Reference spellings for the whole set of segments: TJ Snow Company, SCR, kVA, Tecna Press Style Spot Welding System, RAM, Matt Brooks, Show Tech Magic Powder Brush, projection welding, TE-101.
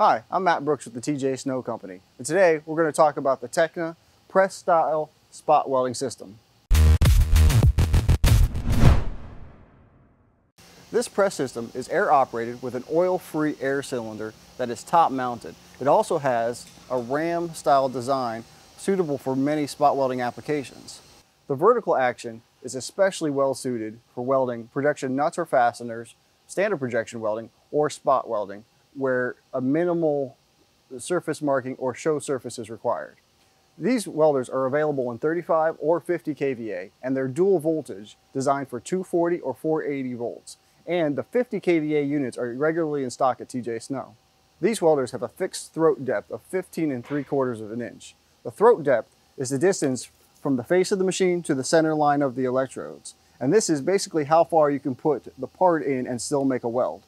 Hi, I'm Matt Brooks with the TJ Snow Company, and today we're going to talk about the Tecna Press Style Spot Welding System. This press system is air operated with an oil-free air cylinder that is top mounted. It also has a RAM style design suitable for many spot welding applications. The vertical action is especially well suited for welding projection nuts or fasteners, standard projection welding, or spot welding, where a minimal surface marking or show surface is required. These welders are available in 35 or 50 kVA, and they're dual voltage, designed for 240 or 480 volts. And the 50 kVA units are regularly in stock at TJ Snow. These welders have a fixed throat depth of 15 3/4 of an inch. The throat depth is the distance from the face of the machine to the center line of the electrodes. And this is basically how far you can put the part in and still make a weld.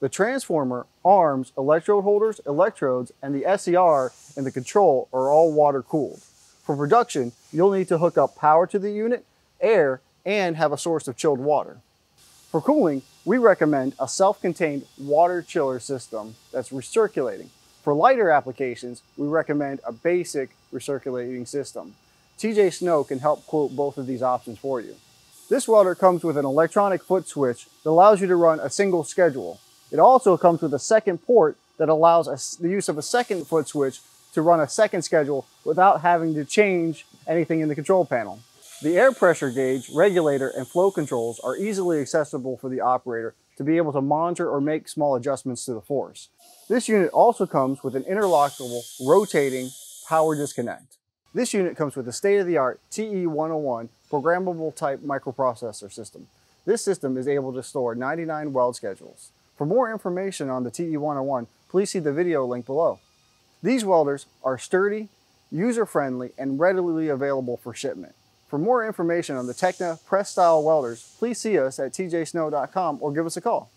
The transformer, arms, electrode holders, electrodes, and the SCR and the control are all water-cooled. For production, you'll need to hook up power to the unit, air, and have a source of chilled water. For cooling, we recommend a self-contained water chiller system that's recirculating. For lighter applications, we recommend a basic recirculating system. TJ Snow can help quote both of these options for you. This welder comes with an electronic foot switch that allows you to run a single schedule. It also comes with a second port that allows the use of a second foot switch to run a second schedule without having to change anything in the control panel. The air pressure gauge, regulator, and flow controls are easily accessible for the operator to be able to monitor or make small adjustments to the force. This unit also comes with an interlockable rotating power disconnect. This unit comes with a state-of-the-art TE-101 programmable type microprocessor system. This system is able to store 99 weld schedules. For more information on the TE-101, please see the video link below. These welders are sturdy, user-friendly, and readily available for shipment. For more information on the Tecna Press Style Welders, please see us at tjsnow.com or give us a call.